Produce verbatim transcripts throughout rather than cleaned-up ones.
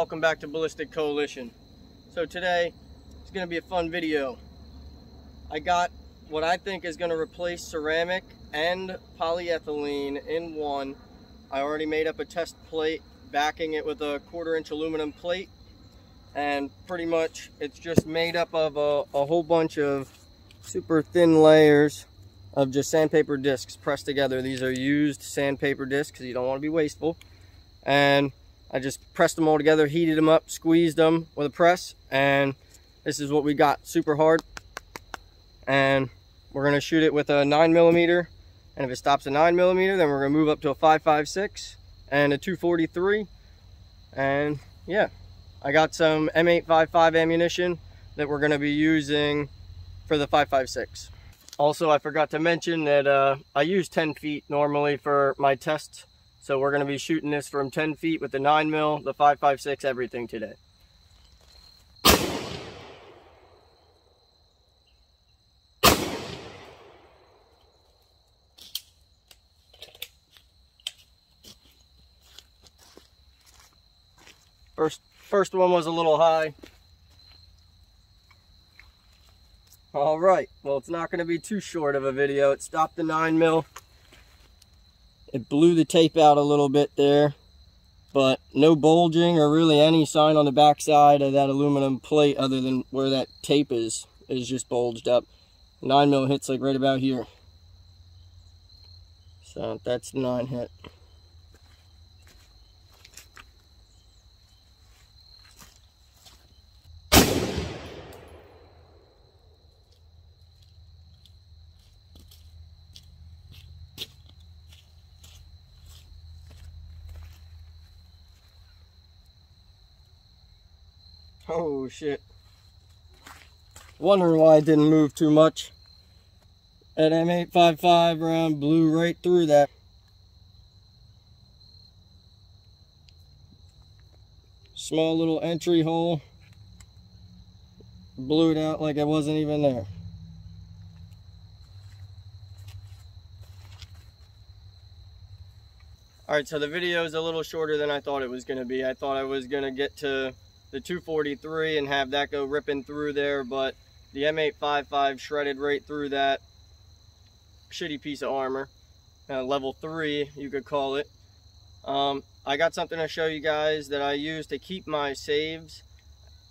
Welcome back to Ballistic Coalition. So today it's going to be a fun video. I got what I think is going to replace ceramic and polyethylene in one. I already made up a test plate backing it with a quarter inch aluminum plate, and pretty much it's just made up of a, a whole bunch of super thin layers of just sandpaper discs pressed together. These are used sandpaper discs because you don't want to be wasteful, and I just pressed them all together, heated them up, squeezed them with a press, and this is what we got, super hard. And we're gonna shoot it with a nine millimeter, and if it stops a nine millimeter, then we're gonna move up to a five five six and a two forty-three. And yeah, I got some M eight fifty-five ammunition that we're gonna be using for the five five six. Also, I forgot to mention that uh, I use ten feet normally for my tests. So we're going to be shooting this from ten feet with the nine mil, the five five six, everything today. First, first one was a little high. All right, well, it's not going to be too short of a video. It stopped the nine mil. It blew the tape out a little bit there, but no bulging or really any sign on the backside of that aluminum plate other than where that tape is, is just bulged up. nine mil hits like right about here. So that's nine hit. Oh shit. Wondering why I didn't move too much. That M eight fifty-five round blew right through that. Small little entry hole. Blew it out like it wasn't even there. Alright, so the video is a little shorter than I thought it was going to be. I thought I was going to get to the two forty-three and have that go ripping through there, but the M eight fifty-five shredded right through that shitty piece of armor, uh, level three you could call it. um, I got something to show you guys that I use to keep my saves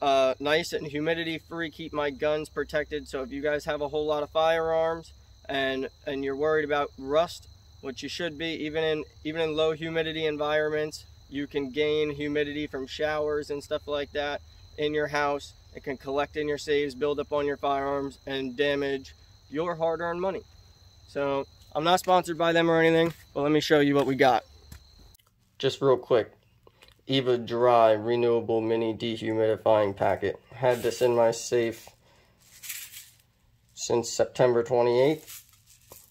uh, nice and humidity free, keep my guns protected. So if you guys have a whole lot of firearms and and you're worried about rust, which you should be, even in even in low humidity environments, you can gain humidity from showers and stuff like that in your house. It can collect in your safes, build up on your firearms, and damage your hard-earned money. So I'm not sponsored by them or anything, but let me show you what we got. Just real quick, Eva Dry Renewable Mini Dehumidifying Packet. Had this in my safe since September twenty-eighth.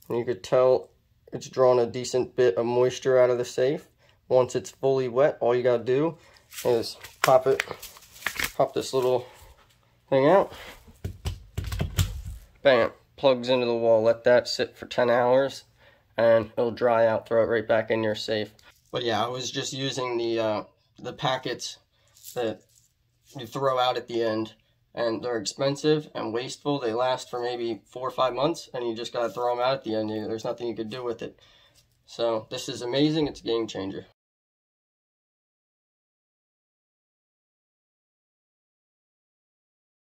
And you could tell it's drawn a decent bit of moisture out of the safe. Once it's fully wet, all you gotta do is pop it, pop this little thing out. Bam, plugs into the wall. Let that sit for ten hours and it'll dry out, throw it right back in your safe. But yeah, I was just using the, uh, the packets that you throw out at the end, and they're expensive and wasteful. They last for maybe four or five months and you just gotta throw them out at the end. There's nothing you could do with it. So this is amazing, it's a game changer.